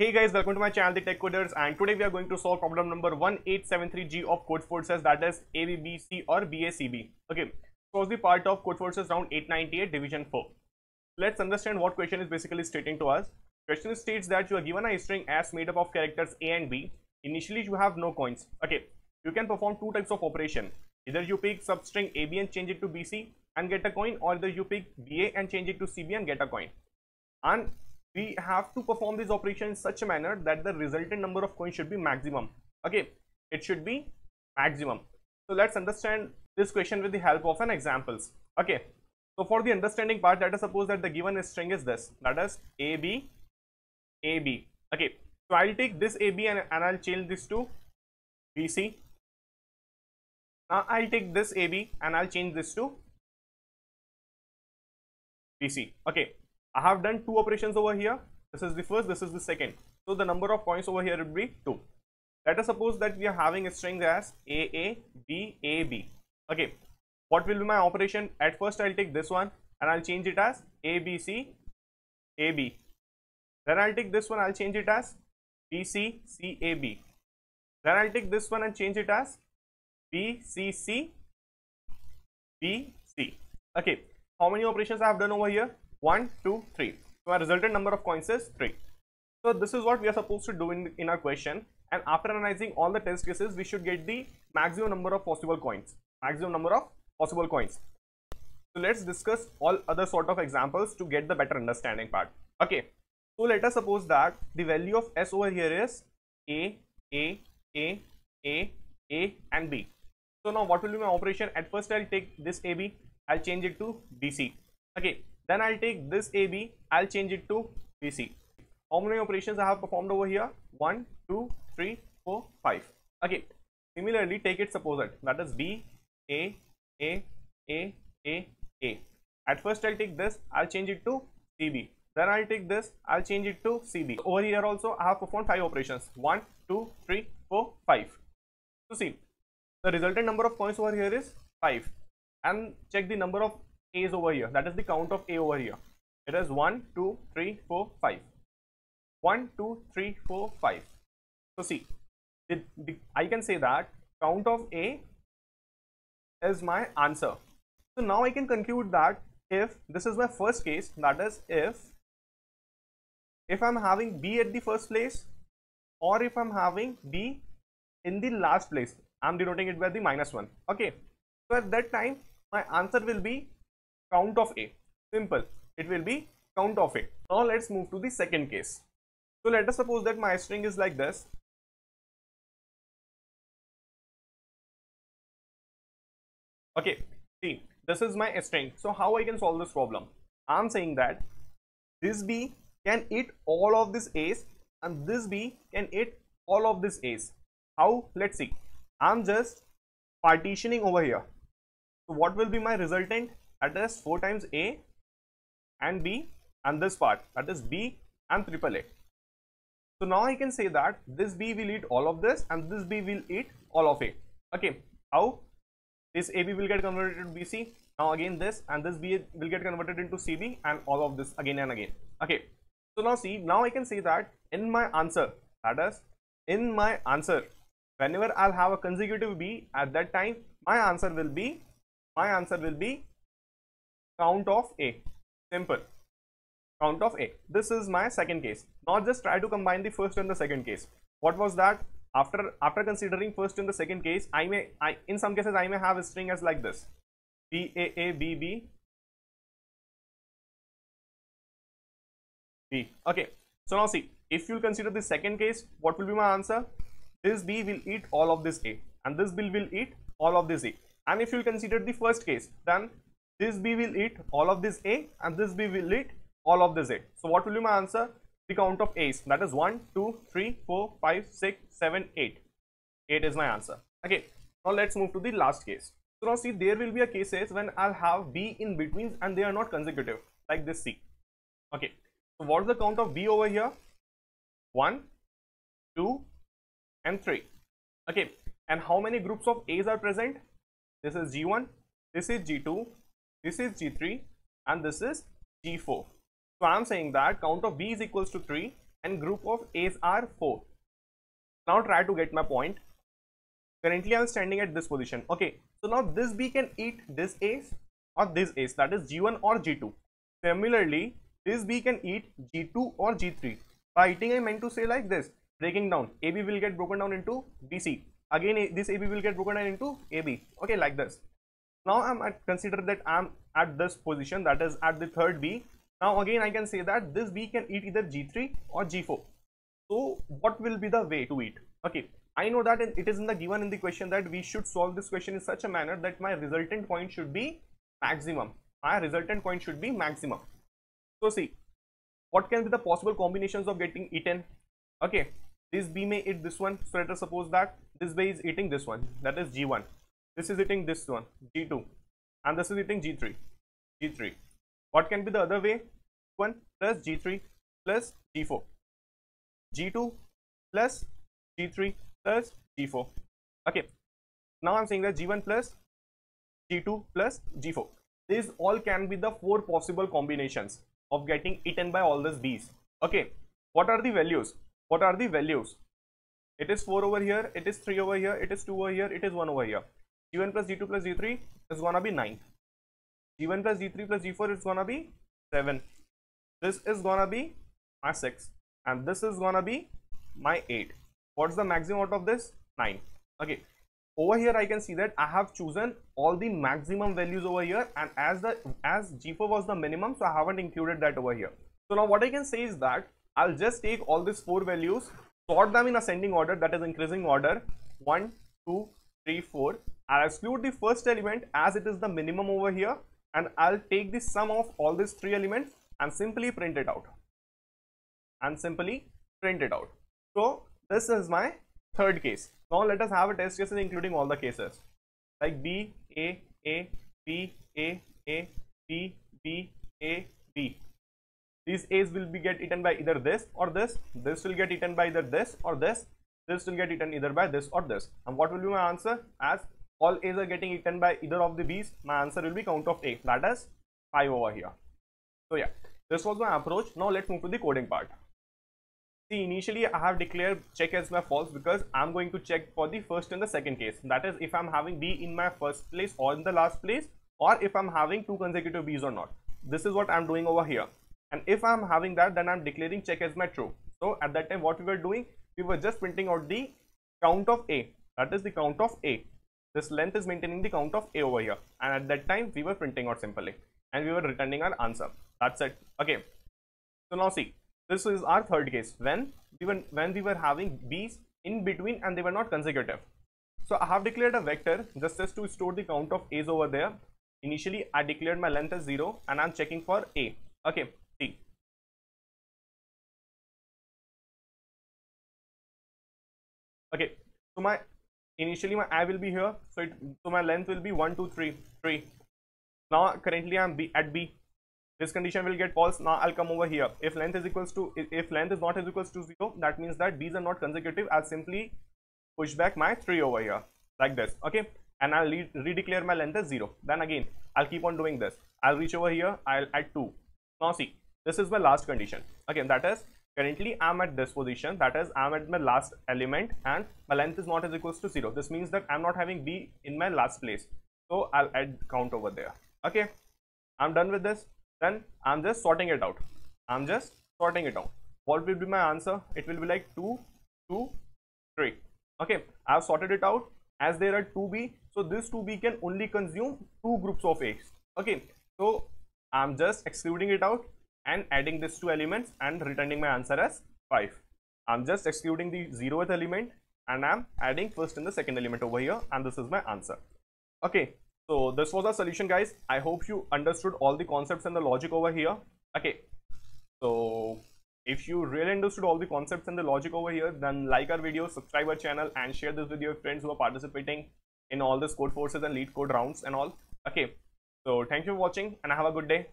Hey guys, welcome to my channel, The Tech Coders, and today we are going to solve problem number 1873G of Codeforces, that is ABBC or BACB. Okay, this was the part of Codeforces round 898 division 4. Let's understand what question is basically stating to us. Question states that you are given a string as made up of characters A and B. Initially you have no coins. Okay, you can perform two types of operation. Either you pick substring AB and change it to BC and get a coin, or either you pick BA and change it to CB and get a coin. And we have to perform this operation in such a manner that the resultant number of coins should be maximum. Okay, it should be maximum. So let's understand this question with the help of an examples. Okay, so for the understanding part, let us suppose that the given string is this, that is AB, AB. Okay, so I'll take this AB and I'll change this to BC. Now I'll take this AB and I'll change this to BC. Okay, I have done two operations over here. This is the first, this is the second. So the number of coins over here would be 2. Let us suppose that we are having a string as A, B, A, B. Okay, what will be my operation? At first I'll take this one and I'll change it as A, B, C, A, B. Then I'll take this one, I'll change it as B, C, C, A, B. Then I'll take this one and change it as B, C, C, B, C. Okay, how many operations I have done over here? 1, 2, 3. So our resultant number of coins is 3. So this is what we are supposed to do in our question, and after analyzing all the test cases we should get the maximum number of possible coins. So let's discuss all other sort of examples to get the better understanding part. Okay, so let us suppose that the value of S over here is A, A, A, A, A and B. So now what will be my operation? At first I'll take this AB, I'll change it to BC. Okay, then I'll take this AB, I'll change it to BC. How many operations I have performed over here? 1, 2, 3, 4, 5. Okay, similarly take it supposed, that is B, A, A, A, A, A. At first I'll take this, I'll change it to CB. Then I'll take this, I'll change it to CB. Over here also I have performed 5 operations. 1, 2, 3, 4, 5. So see, the resultant number of coins over here is 5. And check the number of A's over here, that is the count of A over here. It is 1, 2, 3, 4, 5. 1, 2, 3, 4, 5. So see, I can say that count of A is my answer. So now I can conclude that if this is my first case, that is if I'm having B at the first place, or if I'm having B in the last place, I'm denoting it by the -1. Okay, so at that time my answer will be count of A. Simple, it will be count of A. Now let's move to the second case. So let us suppose that my string is like this. Okay, see, this is my string. So how I can solve this problem? I'm saying that this B can eat all of this A's and this B can eat all of this A's. How? Let's see. I'm just partitioning over here. So what will be my resultant? That is 4 times A and B, and this part, that is B and AAA. So now I can say that this B will eat all of this and this B will eat all of A. Okay, how? This AB will get converted to BC. Now again this and this B will get converted into CB, and all of this again and again. Okay, so now see, now I can say that in my answer, that is in my answer, whenever I'll have a consecutive B, at that time my answer will be count of A. Simple, count of A. This is my second case. Now just try to combine the first and the second case. What was that? After considering first and the second case, in some cases I may have a string as like this: B, A, A, B, B, B. Okay, so now see, if you'll consider the second case, what will be my answer? This B will eat all of this A and this B will eat all of this A. And if you'll consider the first case, then this B will eat all of this A and this B will eat all of this A. So what will be my answer? The count of A's, that is 1, 2, 3, 4, 5, 6, 7, 8. 8 is my answer. Okay, now let's move to the last case. So now see, there will be a cases when I'll have B in between and they are not consecutive, like this C. Okay, so what is the count of B over here? 1, 2 and 3. Okay, and how many groups of A's are present? This is G1, this is G2, this is G3 and this is G4. So I am saying that count of B is equals to 3 and group of A's are 4. Now try to get my point. Currently I am standing at this position. Okay, so now this B can eat this Ace or this Ace, that is G1 or G2. Similarly, this B can eat G2 or G3. By eating I meant to say like this, breaking down. AB will get broken down into BC. Again this AB will get broken down into AB. Okay, like this. Now I'm at, consider that I'm at this position, that is at the third B. Now again I can say that this B can eat either G3 or G4. So what will be the way to eat? Okay, I know that it is in the given in the question that we should solve this question in such a manner that my resultant point should be maximum. My resultant point should be maximum. So see, what can be the possible combinations of getting eaten? Okay, this B may eat this one. So let us suppose that this B is eating this one, that is G1. This is eating this one, G2. And this is eating G3, G3. What can be the other way? 1 plus G3 plus G4. G2 plus G3 plus G4. Okay, now I'm saying that G1 plus G2 plus G4. These all can be the 4 possible combinations of getting eaten by all these B's. Okay, what are the values? What are the values? It is 4 over here, it is 3 over here, it is 2 over here, it is 1 over here. G1 plus G2 plus G3 is gonna be 9. G1 plus G3 plus G4 is gonna be 7. This is gonna be my 6. And this is gonna be my 8. What's the maximum out of this? 9. Okay. Over here I can see that I have chosen all the maximum values over here, and as G4 was the minimum, so I haven't included that over here. So now what I can say is that I'll just take all these 4 values, sort them in ascending order, that is increasing order, 1, 2, 3, 4. I'll exclude the first element as it is the minimum over here, and I'll take the sum of all these 3 elements and simply print it out. And simply print it out. So this is my third case. Now let us have a test case including all the cases like B, A, B, A, B, B, A, B. These A's will be get eaten by either this or this. This will get eaten by either this or this. This will get eaten either by this or this. And what will be my answer? As all A's are getting eaten by either of the B's, my answer will be count of A, that is 5 over here. So yeah, this was my approach. Now let's move to the coding part. See, initially I have declared check as my false because I am going to check for the first and the second case. That is if I am having B in my first place or in the last place, or if I am having 2 consecutive B's or not. This is what I am doing over here. And if I am having that, then I am declaring check as my true. So at that time what we were doing, we were just printing out the count of A. That is the count of A. This length is maintaining the count of A over here. And at that time we were printing out simply. And we were returning our answer. That's it. Okay. So now see. This is our third case when we were having B's in between and they were not consecutive. So I have declared a vector just as to store the count of A's over there. Initially I declared my length as 0 and I'm checking for A. Okay, see. Okay, so my initially my I will be here, so my length will be 1, 2, 3, 3. Now currently I'm at B. This condition will get false. Now I'll come over here. If length is equals to, if length is not is equals to 0, that means that B's are not consecutive. I'll simply push back my 3 over here like this. Okay, and I'll redeclare my length as 0. Then again I'll keep on doing this. I'll reach over here. I'll add 2. Now see, this is my last condition. Again, that is currently I'm at this position. That is I'm at my last element and my length is not is equals to 0. This means that I'm not having B in my last place. So I'll add count over there. Okay, I'm done with this. Then I'm just sorting it out. I'm just sorting it out. What will be my answer? It will be like 2, 2, 3. Okay, I've sorted it out as there are 2B. So this 2B can only consume 2 groups of A's. Okay, so I'm just excluding it out and adding these 2 elements and returning my answer as 5. I'm just excluding the 0th element and I'm adding first and the second element over here, and this is my answer. Okay. So this was our solution, guys. I hope you understood all the concepts and the logic over here. Okay. So if you really understood all the concepts and the logic over here, then like our video, subscribe our channel and share this with your friends who are participating in all this code forces and lead code rounds and all. Okay. So thank you for watching and have a good day.